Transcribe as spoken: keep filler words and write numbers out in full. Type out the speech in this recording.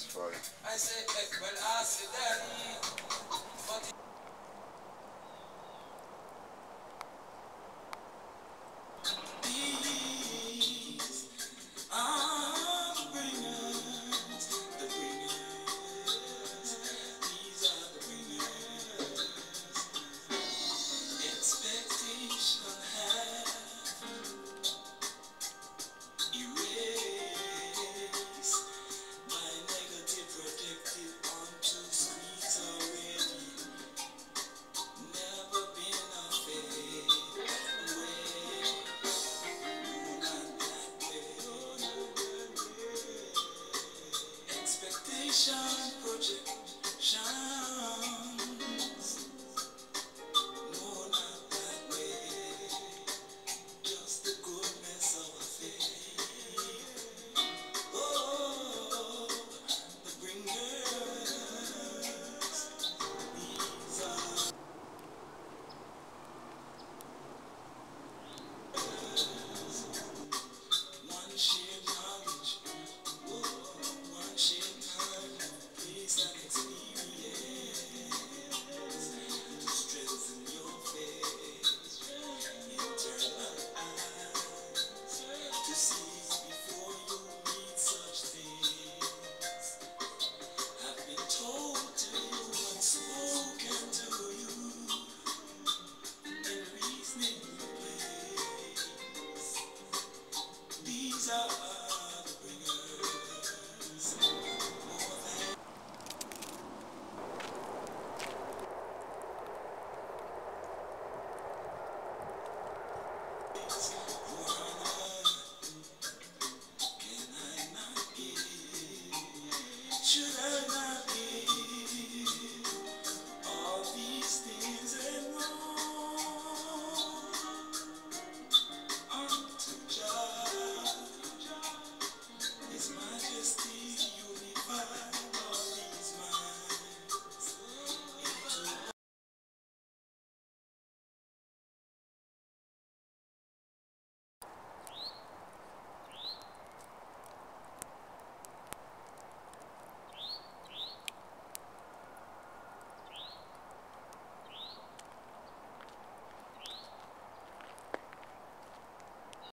satisfied. I say, well, I said,